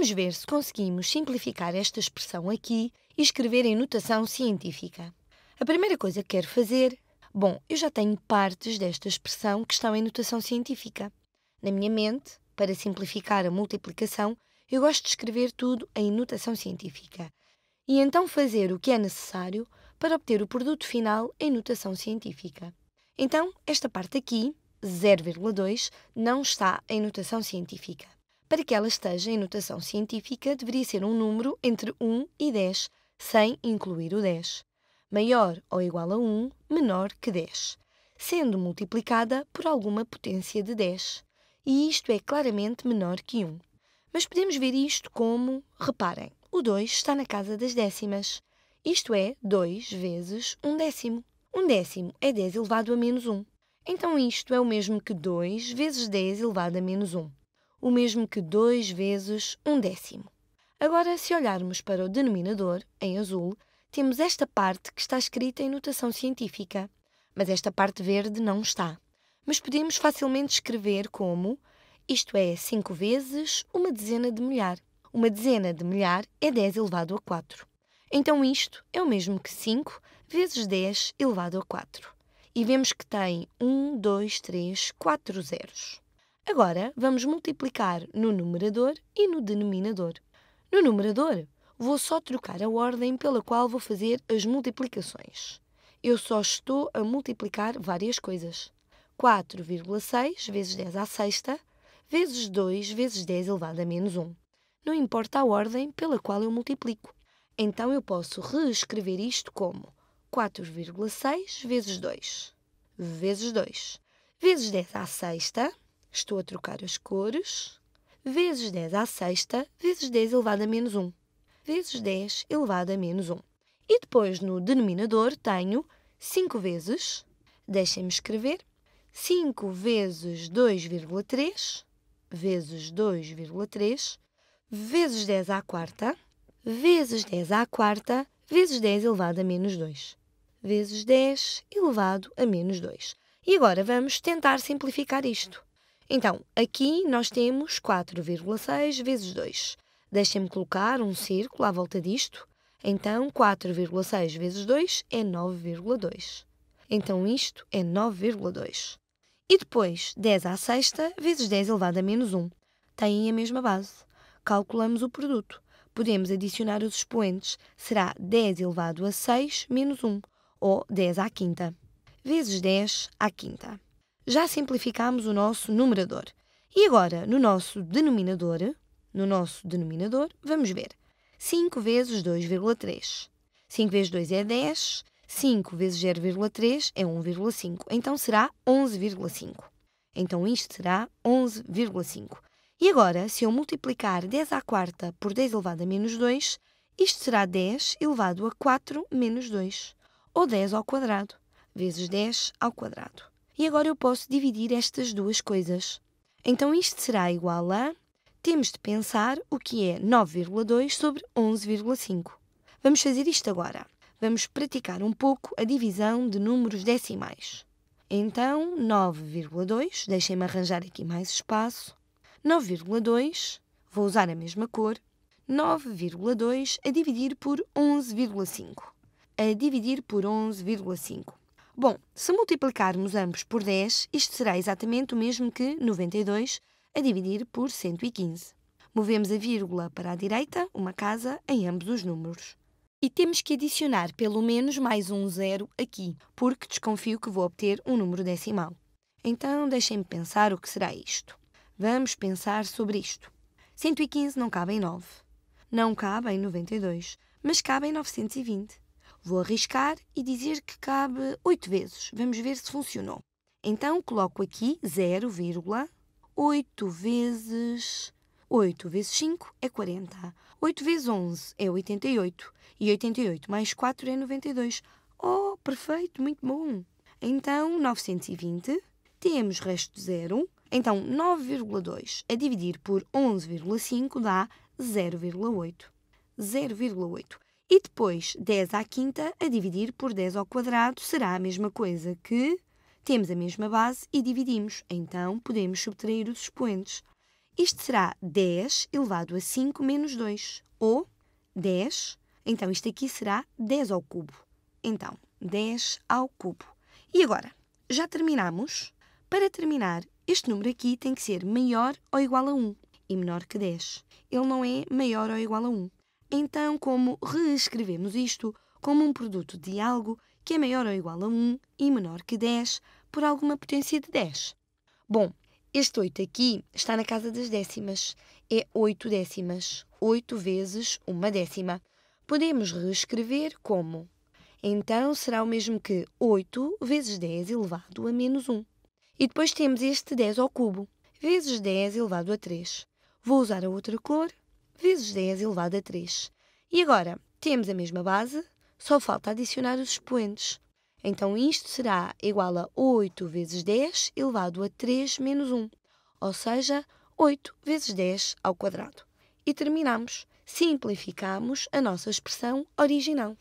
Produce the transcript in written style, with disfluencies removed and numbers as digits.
Vamos ver se conseguimos simplificar esta expressão aqui e escrever em notação científica. A primeira coisa que quero fazer... Bom, eu já tenho partes desta expressão que estão em notação científica. Na minha mente, para simplificar a multiplicação, eu gosto de escrever tudo em notação científica e então fazer o que é necessário para obter o produto final em notação científica. Então, esta parte aqui, 0,2, não está em notação científica. Para que ela esteja em notação científica, deveria ser um número entre 1 e 10, sem incluir o 10. Maior ou igual a 1, menor que 10, sendo multiplicada por alguma potência de 10. E isto é claramente menor que 1. Mas podemos ver isto como... Reparem, o 2 está na casa das décimas. Isto é 2 vezes 1 décimo. 1 décimo é 10 elevado a menos 1. Então isto é o mesmo que 2 vezes 10 elevado a menos 1. O mesmo que 2 vezes 1 décimo. Agora, se olharmos para o denominador, em azul, temos esta parte que está escrita em notação científica, mas esta parte verde não está. Mas podemos facilmente escrever como isto é 5 vezes uma dezena de milhar. Uma dezena de milhar é 10 elevado a 4. Então isto é o mesmo que 5 vezes 10 elevado a 4. E vemos que tem 1, 2, 3, 4 zeros. Agora vamos multiplicar no numerador e no denominador. No numerador, vou só trocar a ordem pela qual vou fazer as multiplicações. Eu só estou a multiplicar várias coisas. 4,6 vezes 10 à sexta, vezes 2 vezes 10 elevado a menos 1. Não importa a ordem pela qual eu multiplico. Então eu posso reescrever isto como 4,6 vezes 2, vezes 2, vezes 10 à sexta, estou a trocar as cores, vezes 10 à sexta, vezes 10 elevado a menos 1. Vezes 10 elevado a menos 1. E depois no denominador tenho 5 vezes, deixem-me escrever, 5 vezes 2,3, vezes 2,3, vezes 10 à quarta, vezes 10 à quarta, vezes 10 elevado a menos 2, vezes 10 elevado a menos 2. E agora vamos tentar simplificar isto. Então, aqui nós temos 4,6 vezes 2. Deixem-me colocar um círculo à volta disto. Então, 4,6 vezes 2 é 9,2. Então, isto é 9,2. E depois, 10 à sexta vezes 10 elevado a menos 1. Têm a mesma base. Calculamos o produto. Podemos adicionar os expoentes. Será 10 elevado a 6 menos 1, ou 10 à quinta, vezes 10 à quinta. Já simplificámos o nosso numerador. E agora, no nosso denominador... vamos ver. 5 vezes 2,3. 5 vezes 2 é 10. 5 vezes 0,3 é 1,5. Então, será 11,5. Então, isto será 11,5. E agora, se eu multiplicar 10 à quarta por 10 elevado a menos 2, isto será 10 elevado a 4 menos 2. Ou 10 ao quadrado, vezes 10 ao quadrado. E agora eu posso dividir estas duas coisas. Então, isto será igual a... Temos de pensar o que é 9,2 sobre 11,5. Vamos fazer isto agora. Vamos praticar um pouco a divisão de números decimais. Então, 9,2, deixem-me arranjar aqui mais espaço. 9,2, vou usar a mesma cor. 9,2 a dividir por 11,5. A dividir por 11,5. Bom, se multiplicarmos ambos por 10, isto será exatamente o mesmo que 92, a dividir por 115. Movemos a vírgula para a direita, uma casa, em ambos os números. E temos que adicionar pelo menos mais um zero aqui, porque desconfio que vou obter um número decimal. Então, deixem-me pensar o que será isto. Vamos pensar sobre isto. 115 não cabe em 9. Não cabe em 92, mas cabe em 920. Vou arriscar e dizer que cabe 8 vezes. Vamos ver se funcionou. Então, coloco aqui 8 vezes 5 é 40. 8 vezes 11 é 88. E 88 mais 4 é 92. Oh, perfeito, muito bom! Então, 920. Temos resto 0. Então, 9,2 a dividir por 11,5 dá 0,8. 0,8. E depois, 10 à quinta a dividir por 10 ao quadrado será a mesma coisa que... Temos a mesma base e dividimos, então podemos subtrair os expoentes. Isto será 10 elevado a 5 menos 2, ou 10. Então, isto aqui será 10 ao cubo. Então, 10 ao cubo. E agora, já terminamos. Para terminar, este número aqui tem que ser maior ou igual a 1 e menor que 10. Ele não é maior ou igual a 1. Então, como reescrevemos isto como um produto de algo que é maior ou igual a 1 e menor que 10 por alguma potência de 10? Bom, este 8 aqui está na casa das décimas. É 8 décimas. 8 vezes uma décima. Podemos reescrever como... Então, será o mesmo que 8 vezes 10 elevado a menos 1. E depois temos este 10 ao cubo, vezes 10 elevado a 3. Vou usar a outra cor, vezes 10 elevado a 3. E agora, temos a mesma base, só falta adicionar os expoentes. Então, isto será igual a 8 vezes 10 elevado a 3 menos 1, ou seja, 8 vezes 10 ao quadrado. E terminamos, simplificamos a nossa expressão original.